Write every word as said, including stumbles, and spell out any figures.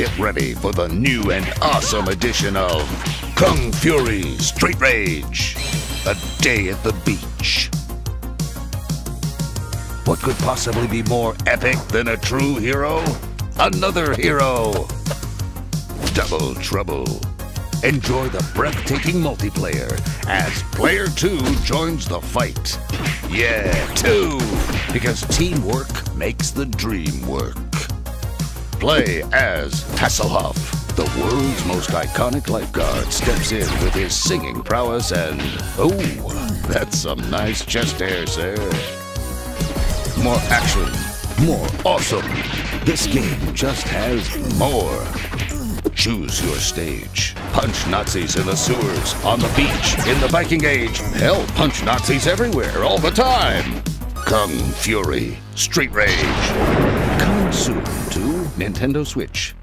Get ready for the new and awesome edition of Kung Fury, Street Rage, a day at the beach. What could possibly be more epic than a true hero? Another hero! Double trouble. Enjoy the breathtaking multiplayer as player two joins the fight. Yeah, two! Because teamwork makes the dream work. Play as Tasselhoff, the world's most iconic lifeguard, steps in with his singing prowess and... oh, that's some nice chest hair, sir. More action, more awesome. This game just has more. Choose your stage. Punch Nazis in the sewers, on the beach, in the Viking Age. Hell, punch Nazis everywhere, all the time. Kung Fury, Street Rage. Coming soon to Nintendo Switch.